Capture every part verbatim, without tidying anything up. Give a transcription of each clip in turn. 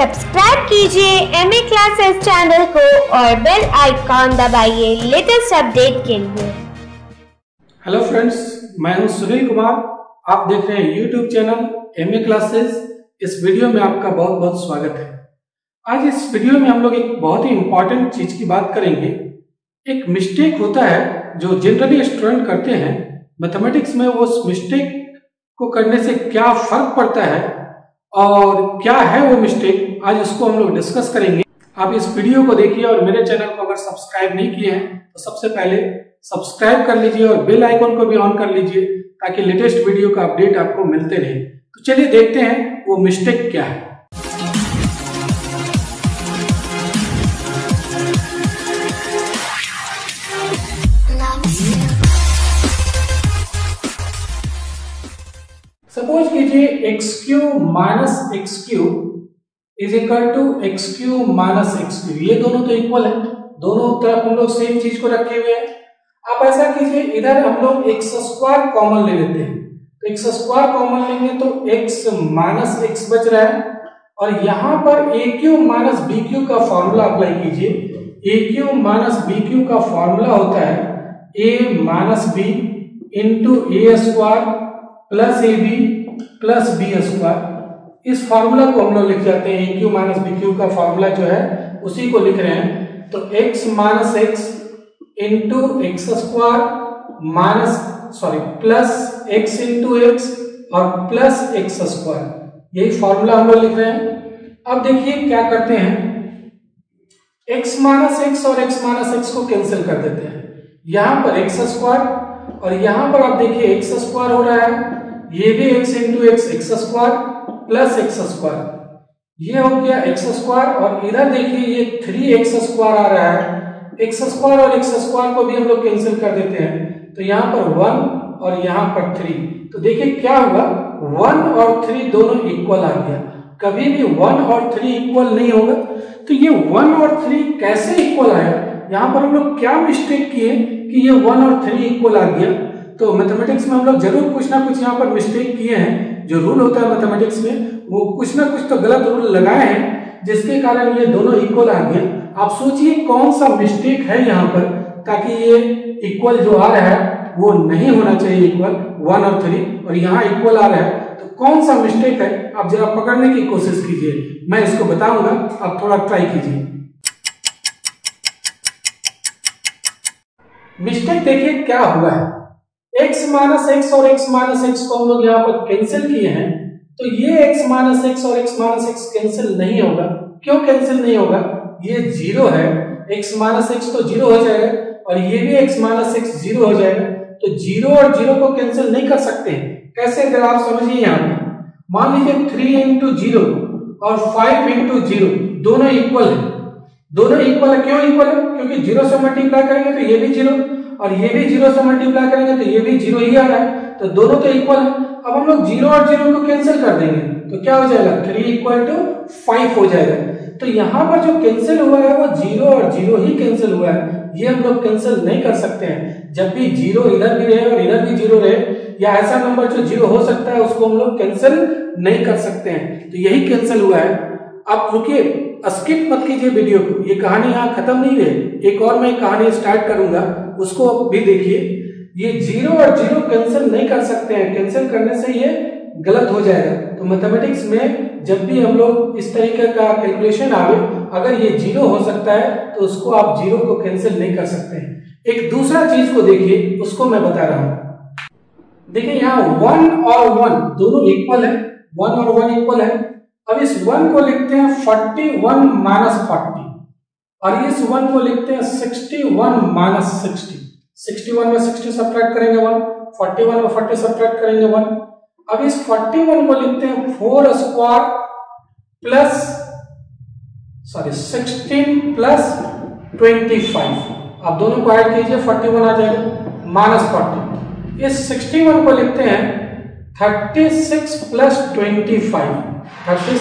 Subscribe कीजिए MA classes channel को और बेल आइकॉन दबाइए लेटेस्ट अपडेट के लिए। हेलो फ्रेंड्स, मैं हूं सुनील कुमार। आप देख रहे हैं यूट्यूब चैनल एमए क्लासेस। इस वीडियो में आपका बहुत बहुत स्वागत है। आज इस वीडियो में हम लोग एक बहुत ही इम्पोर्टेंट चीज की बात करेंगे। एक मिस्टेक होता है जो जनरली स्टूडेंट करते हैं मैथमेटिक्स में, उस मिस्टेक को करने से क्या फर्क पड़ता है और क्या है वो मिस्टेक, आज उसको हम लोग डिस्कस करेंगे। आप इस वीडियो को देखिए और मेरे चैनल को अगर सब्सक्राइब नहीं किए हैं तो सबसे पहले सब्सक्राइब कर लीजिए और बेल आइकॉन को भी ऑन कर लीजिए ताकि लेटेस्ट वीडियो का अपडेट आपको मिलते रहे। तो चलिए देखते हैं वो मिस्टेक क्या है। सपोज कीजिए X cube minus X cube is equal to X cube minus X cube. ये दोनों तो इक्वल है, दोनों तरफ हम लोग सेम चीज को रखे हुए हैं। आप ऐसा कीजिए, इधर हम लोग एक्स स्क्वायर कॉमन ले लेते हैं। तो एक्स स्क्वायर कॉमन लेंगे तो एक्स माइनस एक्स बच रहा है और यहाँ पर A cube minus B cube का फॉर्मूला अप्लाई कीजिए। A cube minus B cube का फॉर्मूला होता है A minus B into A square plus A B plus B square. इस फॉर्मूला को हम लोग लिख जाते हैं, A cube minus B cube का फॉर्मूला जो है उसी को लिख रहे हैं। तो x minus X into X square minus sorry plus x into X और प्लस एक्स स्क्वायर, यही फॉर्मूला हम लोग लिख रहे हैं। अब देखिए क्या करते हैं, x माइनस एक्स और x माइनस एक्स को कैंसिल कर देते हैं। यहाँ पर एक्स स्क्वायर और यहाँ पर आप देखिए एक्स स्क्वायर हो रहा है, ये भी x into x x square plus x square, ये हो गया एक्स स्क्वायर। और इधर देखिए ये थ्री एक्स स्क्वायर आ रहा है, एक्स स्क्वायर और एक्स स्क्वायर को भी हम लोग कैंसिल कर देते हैं। तो यहाँ पर वन और यहाँ पर थ्री, तो देखिए क्या होगा, वन और थ्री दोनों इक्वल आ गया। कभी भी वन और थ्री इक्वल नहीं होगा। तो ये वन और थ्री कैसे इक्वल आया, यहाँ पर हम लोग क्या मिस्टेक किए कि ये वन और थ्री इक्वल आ गया। तो मैथमेटिक्स में हम लोग जरूर कुछ ना कुछ यहाँ पर मिस्टेक किए हैं। जो रूल होता है मैथमेटिक्स में वो कुछ ना कुछ तो गलत रूल लगाए हैं जिसके कारण ये दोनों इक्वल आ गए। आप सोचिए कौन सा मिस्टेक है यहाँ पर, ताकि ये इक्वल जो आ रहा है वो नहीं होना चाहिए इक्वल, वन और थ्री, और यहाँ इक्वल आ रहा है। तो कौन सा मिस्टेक है, आप जरा पकड़ने की कोशिश कीजिए, मैं इसको बताऊंगा, आप थोड़ा ट्राई कीजिए। मिस्टेक देखिए क्या हुआ है, x माइनस एक्स और x माइनस एक्स को हम लोग यहाँ पर कैंसिल किए हैं। तो ये x माइनस एक्स और x माइनस एक्स कैंसिल नहीं होगा। क्यों कैंसिल नहीं होगा, ये जीरो है, x माइनस एक्स तो जीरो हो जाएगा और ये भी x माइनस एक्स जीरो हो जाएगा। तो जीरो और जीरो को कैंसिल नहीं कर सकते। कैसे, अगर आप समझिए, यहाँ पर मान लीजिए थ्री इंटू जीरो और फाइव इंटू जीरो दोनों इक्वल है, दोनों इक्वल है। क्यों इक्वल है, क्योंकि जीरो से मल्टीप्लाई करेंगे तो ये भी जीरो और ये भी जीरो से मल्टीप्लाई करेंगे तो ये भी जीरो ही आ रहा है। तो दोनों तो इक्वल है। अब हम लोग जीरो और जीरो को कैंसिल कर देंगे तो क्या हो जाएगा, थ्री इक्वल टू फाइव हो जाएगा। तो यहाँ पर जो कैंसिल हुआ है वो जीरो और जीरो ही कैंसिल हुआ है, ये हम लोग कैंसिल नहीं कर सकते हैं। जब भी जीरो इधर भी रहे और इधर भी जीरो रहे या ऐसा नंबर जो जीरो हो सकता है उसको हम लोग कैंसिल नहीं कर सकते हैं। तो यही कैंसिल हुआ है। आप रुकिए, स्किप मत कीजिए वीडियो को, ये कहानी यहाँ खत्म नहीं रही, एक और मैं कहानी स्टार्ट करूंगा, उसको भी देखिए। ये जीरो और जीरो कैंसिल नहीं कर सकते हैं, कैंसिल करने से ये गलत हो जाएगा। तो मैथमेटिक्स में जब भी हम लोग इस तरीके का कैलकुलेशन आवे, अगर ये जीरो हो सकता है तो उसको आप जीरो को कैंसिल नहीं कर सकते हैं। एक दूसरा चीज को देखिए, उसको मैं बता रहा हूँ। देखिये यहाँ वन और वन दोनों इक्वल है, वन और वन इक्वल है। अब इस वन को लिखते हैं इकतालीस माइनस चालीस और इस वन को लिखते हैं इकसठ माइनस साठ। इकसठ में साठ सब्ट्रैक्ट करेंगे वन, इकतालीस में चालीस सब्ट्रैक्ट करेंगे वन। अब इस इकतालीस को लिखते हैं चार स्क्वायर प्लस सॉरी सोलह प्लस पच्चीस। आप दोनों को ऐड कीजिए, इकतालीस आ जाएगा माइनस चालीस। इस इकसठ को लिखते हैं छत्तीस प्लस पच्चीस।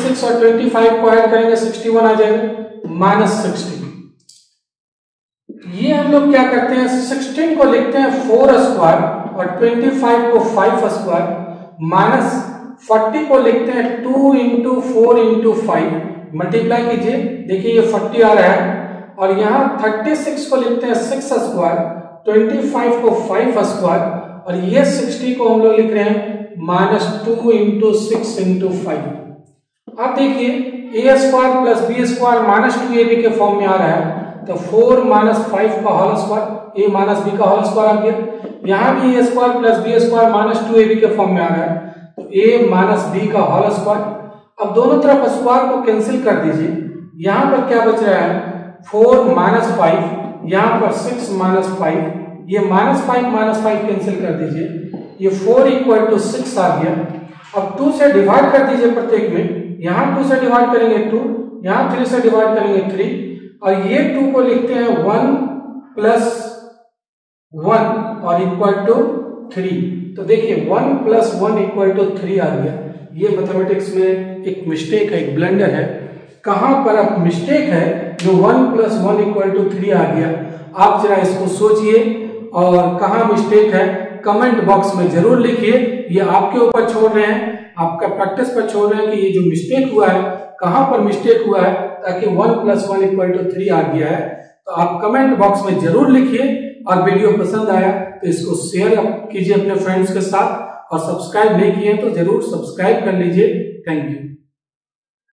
छत्तीस और पच्चीस को ऐड करेंगे इकसठ आ जाएगा माइनस साठ। ये हम लोग क्या करते हैं, सोलह को लिखते हैं चार स्क्वायर और पच्चीस को पाँच स्क्वायर माइनस चालीस को लिखते हैं दो into four into five multiply कीजिए, देखिए ये फोर्टी आ रहा है और यहाँ थर्टी सिक्स को लिखते हैं सिक्स स्क्वायर, ट्वेंटी फाइव को फाइव स्क्वायर और ये सिक्सटी को हम लोग लिख रहे हैं minus two into six into five. अब देखिए a square plus B square minus two a b के फॉर्म में आ रहा है तो फोर माइनस फाइव का whole square a minus b का होल स्क्वायर आ गया। यहाँ भी a square plus B square minus two a b के फॉर्म में आ रहा है तो ए माइनस बी का होल स्क्वायर। अब दोनों तरफ स्क्वायर को कैंसिल कर दीजिए, यहाँ पर क्या बच रहा है फोर माइनस फाइव, यहाँ पर सिक्स माइनस फाइव, ये minus five minus five cancel कर दीजिए, ये फोर इक्वल टू सिक्स आ गया। अब टू से डिवाइड कर दीजिए प्रत्येक में, यहाँ टू से डिवाइड करेंगे टू, यहाँ थ्री से डिवाइड करेंगे थ्री और ये टू को लिखते हैं वन प्लस वन और इक्वल टू थ्री। तो देखिए one plus one equal to three आ गया। ये मैथमेटिक्स में एक मिस्टेक है, एक ब्लंडर है। कहाँ पर अब मिस्टेक है जो one plus one equal to three आ गया? आप जरा इसको सोचिए और कहाँ मिस्टेक है कमेंट बॉक्स में जरूर लिखिए। ये आपके ऊपर छोड़ रहे हैं, आपका प्रैक्टिस पर छोड़ रहे हैं कि ये जो मिस्टेक हुआ है कहाँ पर मिस्टेक हुआ है, ताकि one plus one equal to three आ गया है। तो आप कमेंट बॉक्स में जरूर लिखिए और वीडियो पसंद आया तो इसको शेयर कीजिए अपने फ्रेंड्स के साथ और सब्सक्राइब नहीं किए तो जरूर सब्सक्राइब कर लीजिए। Thank you.